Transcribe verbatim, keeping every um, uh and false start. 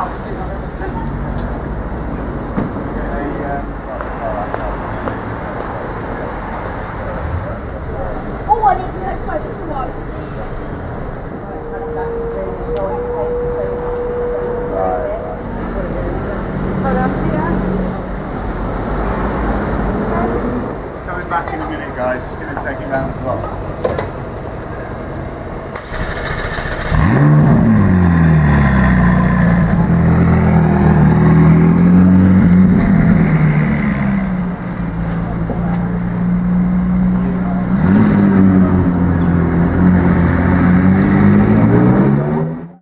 obviously I've ever seen.